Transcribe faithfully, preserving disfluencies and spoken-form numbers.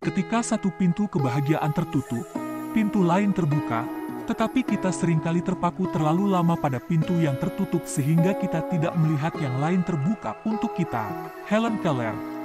Ketika satu pintu kebahagiaan tertutup, pintu lain terbuka, tetapi kita seringkali terpaku terlalu lama pada pintu yang tertutup sehingga kita tidak melihat yang lain terbuka untuk kita. Helen Keller.